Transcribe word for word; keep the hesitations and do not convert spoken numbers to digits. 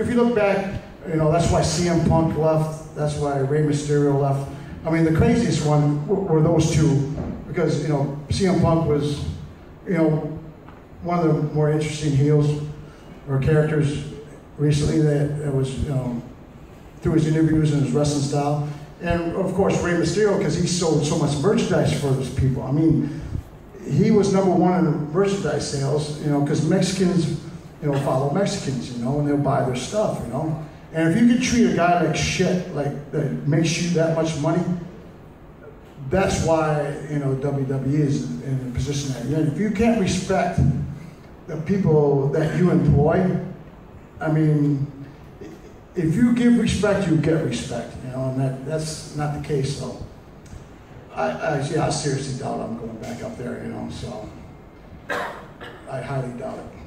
if you look back, you know, that's why C M Punk left, that's why Rey Mysterio left. I mean, the craziest one were those two, because, you know, C M Punk was, you know, one of the more interesting heels or characters recently that, that was, you know, through his interviews and his wrestling style. And of course, Rey Mysterio, because he sold so much merchandise for those people. I mean, he was number one in merchandise sales, you know, because Mexicans, you know, follow Mexicans, you know, and they'll buy their stuff, you know. And if you could treat a guy like shit, like that makes you that much money, that's why, you know, W W E is in the position that you're in. If you can't respect the people that you employ, I mean, if you give respect, you get respect, you know, and that, that's not the case, so. I, I, yeah, I seriously doubt I'm going back up there, you know, so I highly doubt it.